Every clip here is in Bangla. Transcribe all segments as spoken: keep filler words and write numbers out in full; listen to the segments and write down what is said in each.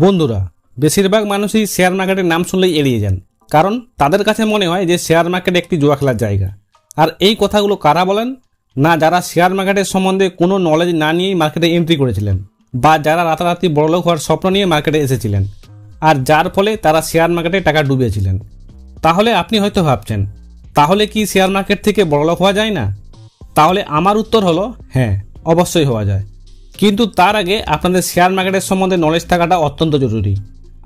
বন্ধুরা বেশিরভাগ মানুষই শেয়ার মার্কেটের নাম শুনলেই এড়িয়ে যান, কারণ তাদের কাছে মনে হয় যে শেয়ার মার্কেট একটি জুয়া খেলার জায়গা। আর এই কথাগুলো কারা বলেন? না, যারা শেয়ার মার্কেটের সম্বন্ধে কোনো নলেজ না নিয়েই মার্কেটে এন্ট্রি করেছিলেন, বা যারা রাতারাতি বড়লোক হওয়ার স্বপ্ন নিয়ে মার্কেটে এসেছিলেন আর যার ফলে তারা শেয়ার মার্কেটে টাকা ডুবিয়েছিলেন। তাহলে আপনি হয়তো ভাবছেন, তাহলে কি শেয়ার মার্কেট থেকে বড়লোক হওয়া যায় না? তাহলে আমার উত্তর হলো হ্যাঁ, অবশ্যই হওয়া যায়। কিন্তু তার আগে আপনাদের শেয়ার মার্কেটের সম্বন্ধে নলেজ থাকাটা অত্যন্ত জরুরি।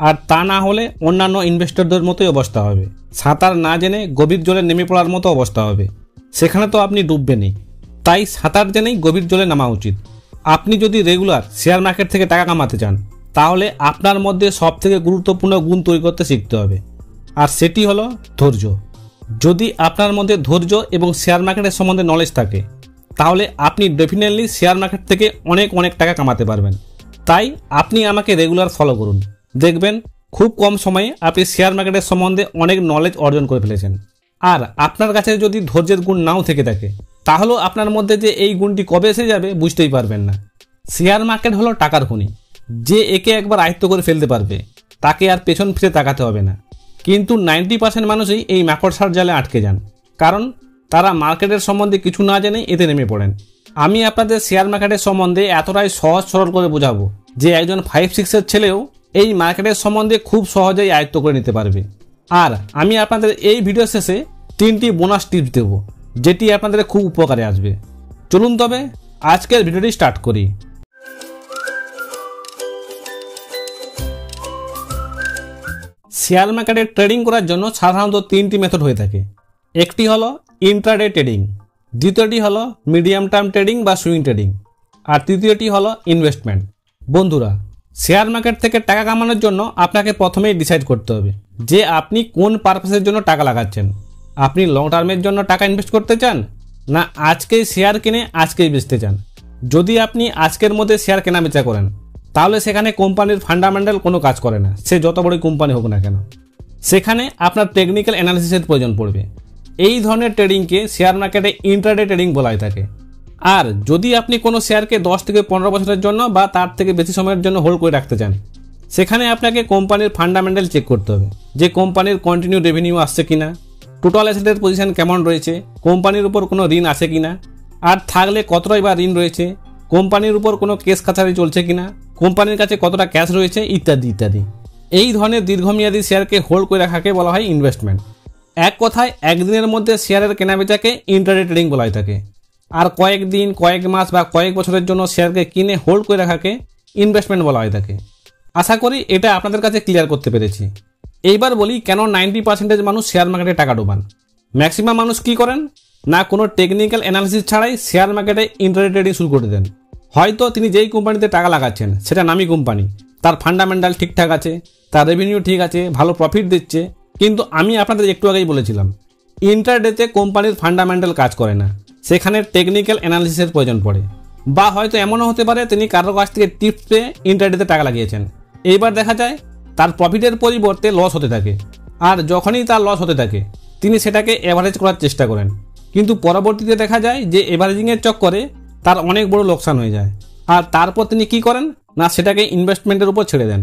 আর তা না হলে অন্যান্য ইনভেস্টরদের মতোই অবস্থা হবে, সাঁতার না জেনে গভীর জলে নেমে পড়ার মতো অবস্থা হবে। সেখানে তো আপনি ডুববেনই, তাই সাঁতার জেনেই গভীর জলে নামা উচিত। আপনি যদি রেগুলার শেয়ার মার্কেট থেকে টাকা কামাতে চান, তাহলে আপনার মধ্যে সবথেকে গুরুত্বপূর্ণ গুণ তৈরি করতে শিখতে হবে, আর সেটি হলো ধৈর্য। যদি আপনার মধ্যে ধৈর্য এবং শেয়ার মার্কেটের সম্বন্ধে নলেজ থাকে, তাহলে আপনি ডেফিনেটলি শেয়ার মার্কেট থেকে অনেক অনেক টাকা কামাতে পারবেন। তাই আপনি আমাকে রেগুলার ফলো করুন, দেখবেন খুব কম সময়ে আপনি শেয়ার মার্কেটের সম্বন্ধে অনেক নলেজ অর্জন করে ফেলেছেন। আর আপনার কাছে যদি ধৈর্যের গুণ নাও থেকে থাকে, তাহলেও আপনার মধ্যে যে এই গুণটি কবে এসে যাবে বুঝতেই পারবেন না। শেয়ার মার্কেট হলো টাকার খনি, যে একে একবার আয়ত্ত করে ফেলতে পারবে তাকে আর পেছন ফিরে তাকাতে হবে না। কিন্তু নাইনটি পার্সেন্ট মানুষই এই মাকড়সার জালে আটকে যান, কারণ তারা মার্কেটের সম্বন্ধে কিছু না জেনেই এতে নেমে পড়েন। আমি আপনাদের শেয়ার মার্কেটের সম্বন্ধে এতটাই সহজ সরল করে বোঝাবো যে একজন ফাইভ সিক্সের ছেলেও এই মার্কেটের সম্বন্ধে খুব সহজেই আয়ত্ত করে নিতে পারবে। আর আমি আপনাদের এই ভিডিও শেষে তিনটি বোনাস টিপস দেব, যেটি আপনাদের খুব উপকারে আসবে। চলুন তবে আজকের ভিডিওটি স্টার্ট করি। শেয়ার মার্কেটে ট্রেডিং করার জন্য সাধারণত তিনটি মেথড হয়ে থাকে। একটি হলো ইন্ট্রাডে ট্রেডিং, দ্বিতীয়টি হলো মিডিয়াম টার্ম ট্রেডিং বা সুইং ট্রেডিং, আর তৃতীয়টি হলো ইনভেস্টমেন্ট। বন্ধুরা, শেয়ার মার্কেট থেকে টাকা কামানোর জন্য আপনাকে প্রথমেই ডিসাইড করতে হবে যে আপনি কোন পারপাসের জন্য টাকা লাগাচ্ছেন। আপনি লং টার্মের জন্য টাকা ইনভেস্ট করতে চান, না আজকেই শেয়ার কিনে আজকেই বেচতে চান। যদি আপনি আজকের মধ্যে শেয়ার কেনাবেচা করেন, তাহলে সেখানে কোম্পানির ফান্ডামেন্টাল কোনো কাজ করে না, সে যত বড়ই কোম্পানি হোক না কেন। সেখানে আপনার টেকনিক্যাল অ্যানালিসিসের প্রয়োজন পড়বে। এই ধরনের ট্রেডিংকে শেয়ার মার্কেটে ইন্ট্রাডে ট্রেডিং বলা হয়ে থাকে। আর যদি আপনি কোনো শেয়ারকে দশ থেকে পনেরো বছরের জন্য বা তার থেকে বেশি সময়ের জন্য হোল্ড করে রাখতে চান, সেখানে আপনাকে কোম্পানির ফান্ডামেন্টাল চেক করতে হবে যে কোম্পানির কন্টিনিউ রেভিনিউ আসছে কিনা, টোটাল অ্যাসেটের পজিশন কেমন রয়েছে, কোম্পানির উপর কোনো ঋণ আছে কিনা, আর থাকলে কতটাই বা ঋণ রয়েছে, কোম্পানির উপর কোনো কেস কাছারি চলছে কিনা, কোম্পানির কাছে কতটা ক্যাশ রয়েছে, ইত্যাদি ইত্যাদি। এই ধরনের দীর্ঘমেয়াদী শেয়ারকে হোল্ড করে রাখাকে বলা হয় ইনভেস্টমেন্ট। এক কথায় একদিনের মধ্যে শেয়ারের কেনাবেচাকে ইন্ট্রাডে ট্রেডিং বলা হয় থাকে। আর কয়েক দিন, কয়েক মাস বা কয়েক বছরের জন্য শেয়ারকে কিনে হোল্ড করে রাখাকে ইনভেস্টমেন্ট বলা হয় থাকে। আশা করি এটা আপনাদের কাছে ক্লিয়ার করতে পেরেছি। এইবার বলি কেন নাইনটি পার্সেন্টেজ মানুষ শেয়ার মার্কেটে টাকা ডোবান। ম্যাক্সিমাম মানুষ কি করেন না, কোনো টেকনিক্যাল অ্যানালিসিস ছাড়াই শেয়ার মার্কেটে ইন্ট্রাডে ট্রেডিং শুরু করে দেন। হয়তো তিনি যেই কোম্পানিতে টাকা লাগাচ্ছেন সেটা নামি কোম্পানি, তার ফান্ডামেন্টাল ঠিকঠাক আছে, তার রেভিনিউ ঠিক আছে, ভালো প্রফিট দিচ্ছে। কিন্তু আমি আপনাদের একটু আগেই বলেছিলাম, ইন্ট্রাডেতে কোম্পানির ফান্ডামেন্টাল কাজ করে না, সেখানে টেকনিক্যাল অ্যানালিসিসের প্রয়োজন পড়ে। বা হয়তো এমনও হতে পারে তিনি কারোর কাছ থেকে টিপস পেয়ে ইন্ট্রাডেতে টাকা লাগিয়েছেন। এইবার দেখা যায় তার প্রফিটের পরিবর্তে লস হতে থাকে, আর যখনই তার লস হতে থাকে তিনি সেটাকে অ্যাভারেজ করার চেষ্টা করেন, কিন্তু পরবর্তীতে দেখা যায় যে অ্যাভারেজিংয়ের চক্করে তার অনেক বড় লোকসান হয়ে যায়। আর তারপর তিনি কি করেন না, সেটাকে ইনভেস্টমেন্টের উপর ছেড়ে দেন।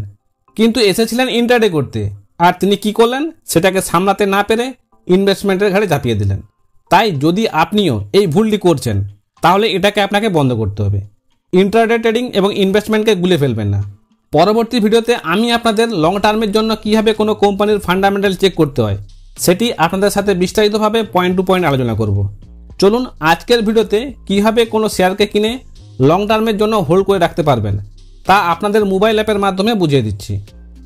কিন্তু এসেছিলেন ইন্ট্রাডে করতে, আর তিনি কি করলেন, সেটাকে সামলাতে না পেরে ইনভেস্টমেন্টের ঘাড়ে চাপিয়ে দিলেন। তাই যদি আপনিও এই ভুলটি করছেন, তাহলে এটাকে আপনাকে বন্ধ করতে হবে। ইন্ট্রাডে ট্রেডিং এবং ইনভেস্টমেন্টকে গুলে ফেলবেন না। পরবর্তী ভিডিওতে আমি আপনাদের লং টার্মের জন্য কীভাবে কোনো কোম্পানির ফান্ডামেন্টাল চেক করতে হয় সেটি আপনাদের সাথে বিস্তারিতভাবে পয়েন্ট টু পয়েন্ট আলোচনা করব। চলুন আজকের ভিডিওতে কীভাবে কোনো শেয়ারকে কিনে লং টার্মের জন্য হোল্ড করে রাখতে পারবেন তা আপনাদের মোবাইল অ্যাপের মাধ্যমে বুঝিয়ে দিচ্ছি।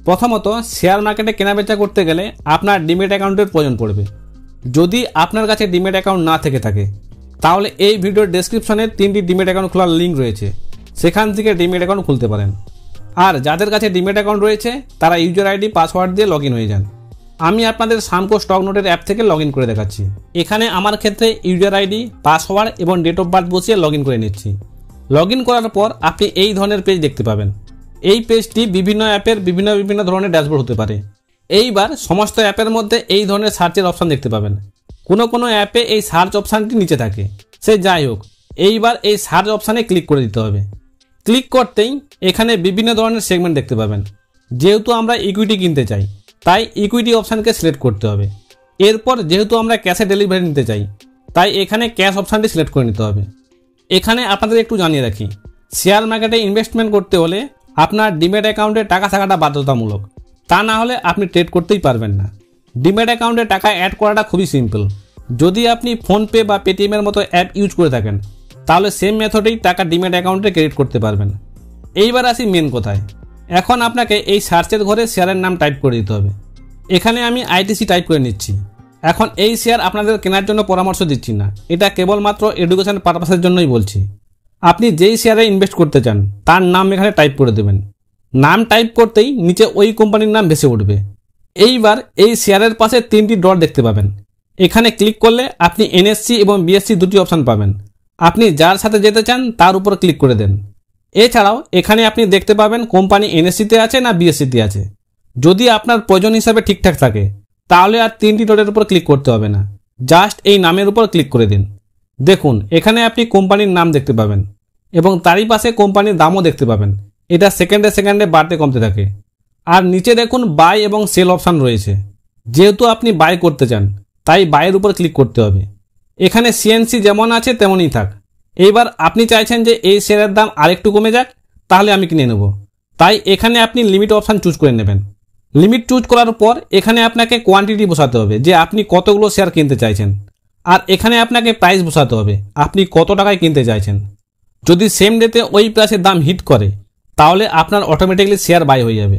প্রথমত, শেয়ার মার্কেটে কেনাবেচা করতে গেলে আপনার ডিম্যাট অ্যাকাউন্টের প্রয়োজন পড়বে। যদি আপনার কাছে ডিম্যাট অ্যাকাউন্ট না থেকে থাকে, তাহলে এই ভিডিওর ডেসক্রিপশনে তিনটি ডিম্যাট অ্যাকাউন্ট খোলার লিঙ্ক রয়েছে, সেখান থেকে ডিম্যাট অ্যাকাউন্ট খুলতে পারেন। আর যাদের কাছে ডিম্যাট অ্যাকাউন্ট রয়েছে তারা ইউজার আইডি পাসওয়ার্ড দিয়ে লগ ইন হয়ে যান। আমি আপনাদের সামকো স্টক নোটের অ্যাপ থেকে লগ ইন করে দেখাচ্ছি। এখানে আমার ক্ষেত্রে ইউজার আইডি, পাসওয়ার্ড এবং ডেট অফ বার্থ বসিয়ে লগ ইন করে নিচ্ছি। লগ ইন করার পর আপনি এই ধরনের পেজ দেখতে পাবেন। এই পেজটি বিভিন্ন অ্যাপের বিভিন্ন বিভিন্ন ধরনের ড্যাশবোর্ড হতে পারে। এইবার সমস্ত অ্যাপের মধ্যে এই ধরনের সার্চের অপশান দেখতে পাবেন। কোনো কোনো অ্যাপে এই সার্চ অপশানটি নিচে থাকে, সে যাই হোক। এইবার এই সার্চ অপশানে ক্লিক করে দিতে হবে। ক্লিক করতেই এখানে বিভিন্ন ধরনের সেগমেন্ট দেখতে পাবেন। जेहेतु आमरा इक्विटी किनते चाई ताई इक्विटी अपशन के सिलेक्ट करते होबे। एरपर जेहेतु आमरा कैशे डेलिभारि निते चाई ताई एखाने कैश अपशनटी सिलेक्ट करे निते होबे। एखाने आपनादेर एकटू जानिये राखी, शेयर मार्केटे इनभेस्टमेंट करते होले आपनार डिम्याट अ্যাকাউন্টে टाका থাকাটা বাধ্যতামূলক, তা না হলে আপনি ট্রেড করতেই পারবেন না। ডিম্যাট অ্যাকাউন্টে টাকা অ্যাড করাটা খুবই সিম্পল। যদি আপনি ফোনপে বা পেটিএমের মতো অ্যাপ ইউজ করে থাকেন তাহলে সেম মেথডেই টাকা ডিম্যাট অ্যাকাউন্টে ক্রেডিট করতে পারবেন। এইবার আসি মেন কোথায়। এখন আপনাকে এই সার্চের ঘরে শেয়ারের নাম টাইপ করে দিতে হবে। এখানে আমি আইটিসি টাইপ করে নিচ্ছি। এখন এই শেয়ার আপনাদের কেনার জন্য পরামর্শ দিচ্ছি না, এটা কেবলমাত্র এডুকেশন পারপাসের জন্যই বলছি। আপনি যেই শেয়ারে ইনভেস্ট করতে চান তার নাম এখানে টাইপ করে দেবেন। নাম টাইপ করতেই নিচে ওই কোম্পানির নাম ভেসে উঠবে। এইবার এই শেয়ারের পাশে তিনটি ডট দেখতে পাবেন। এখানে ক্লিক করলে আপনি এনএসসি এবং বিএসসি দুটি অপশান পাবেন। আপনি যার সাথে যেতে চান তার উপর ক্লিক করে দেন। এছাড়াও এখানে আপনি দেখতে পাবেন কোম্পানি এনএসসিতে আছে না বিএসসিতে আছে। যদি আপনার প্রয়োজন হিসাবে ঠিকঠাক থাকে তাহলে আর তিনটি ডটের উপর ক্লিক করতে হবে না, জাস্ট এই নামের উপর ক্লিক করে দিন। দেখুন এখানে আপনি কোম্পানির নাম দেখতে পাবেন এবং তারই পাশে কোম্পানির দামও দেখতে পাবেন। এটা সেকেন্ডে সেকেন্ডে বাড়তে কমতে থাকে। আর নিচে দেখুন বাই এবং সেল অপশান রয়েছে। যেহেতু আপনি বাই করতে চান তাই বাইয়ের উপর ক্লিক করতে হবে। এখানে সিএনসি যেমন আছে তেমনই থাক। এইবার আপনি চাইছেন যে এই শেয়ারের দাম আরেকটু কমে যাক, তাহলে আমি কিনে নেব, তাই এখানে আপনি লিমিট অপশান চুজ করে নেবেন। লিমিট চুজ করার পর এখানে আপনাকে কোয়ান্টিটি বসাতে হবে যে আপনি কতগুলো শেয়ার কিনতে চাইছেন, আর এখানে আপনাকে প্রাইস বসাতে হবে আপনি কত টাকায় কিনতে চাইছেন। যদি সেম ডেতে ওই প্রাইসের দাম হিট করে তাহলে আপনার অটোমেটিকলি শেয়ার বাই হয়ে যাবে,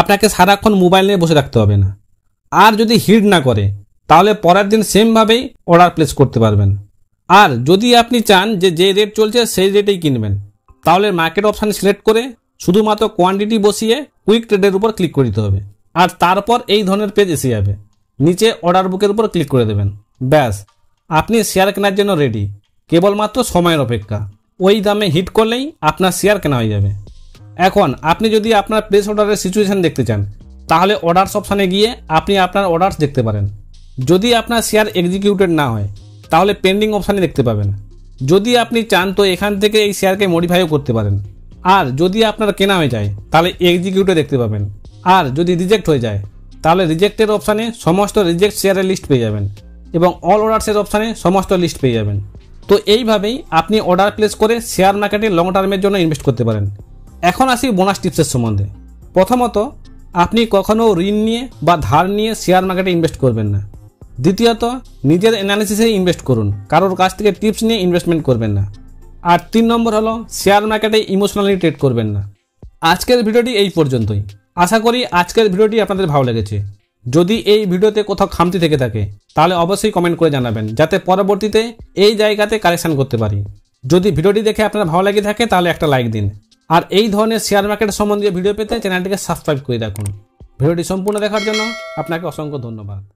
আপনাকে সারাক্ষণ মোবাইল নিয়ে বসে থাকতে হবে না। আর যদি হিট না করে তাহলে পরের দিন সেমভাবেই অর্ডার প্লেস করতে পারবেন। আর যদি আপনি চান যে যে রেট চলছে সেই রেটেই কিনবেন তাহলে মার্কেট অপশান সিলেক্ট করে শুধুমাত্র কোয়ান্টিটি বসিয়ে কুইক ট্রেডের উপর ক্লিক করে দিতে হবে। আর তারপর এই ধরনের পেজ এসে যাবে। নিচে অর্ডার বুকের উপর ক্লিক করে দেবেন, ব্যাস আপনি শেয়ার কেনার জন্য রেডি। কেবলমাত্র সময়ের অপেক্ষা, ওই দামে হিট করলেই আপনার শেয়ার কেনা হয়ে যাবে। এখন আপনি যদি আপনার প্লেস অর্ডারের সিচুয়েশান দেখতে চান তাহলে অর্ডারস অপশানে গিয়ে আপনি আপনার অর্ডারস দেখতে পারেন। যদি আপনার শেয়ার এক্সিকিউটেড না হয় তাহলে পেন্ডিং অপশানে দেখতে পাবেন। যদি আপনি চান তো এখান থেকে এই শেয়ারকে মডিফাইও করতে পারেন। আর যদি আপনার কেনা হয়ে যায় তাহলে এক্সিকিউটে দেখতে পাবেন। আর যদি রিজেক্ট হয়ে যায় তাহলে রিজেক্টের অপশানে সমস্ত রিজেক্ট শেয়ারের লিস্ট পেয়ে যাবেন এবং অল অর্ডারসের অপশানে সমস্ত লিস্ট পেয়ে যাবেন। তো এইভাবেই আপনি অর্ডার প্লেস করে শেয়ার মার্কেটে লং টার্মের জন্য ইনভেস্ট করতে পারেন। এখন আসি বোনাস টিপসের সম্বন্ধে। প্রথমত, আপনি কখনও ঋণ নিয়ে বা ধার নিয়ে শেয়ার মার্কেটে ইনভেস্ট করবেন না। দ্বিতীয়ত, নিজের অ্যানালিসিসে ইনভেস্ট করুন, কারোর কাছ থেকে টিপস নিয়ে ইনভেস্টমেন্ট করবেন না। আর তিন নম্বর হলো শেয়ার মার্কেটে ইমোশনালি ট্রেড করবেন না। আজকের ভিডিওটি এই পর্যন্তই। আশা করি আজকের ভিডিওটি আপনাদের ভালো লেগেছে। যদি এই ভিডিওতে কোথাও খামতি থেকে থাকে তাহলে অবশ্যই কমেন্ট করে জানাবেন যাতে পরবর্তীতে এই জায়গাতে কারেকশান করতে পারি। যদি ভিডিওটি দেখে আপনার ভালো লাগে থাকে তাহলে একটা লাইক দিন। আর এই ধরনের শেয়ার মার্কেট সম্বন্ধীয় ভিডিও পেতে চ্যানেলটিকে সাবস্ক্রাইব করে রাখুন। ভিডিওটি সম্পূর্ণ দেখার জন্য আপনাকে অসংখ্য ধন্যবাদ।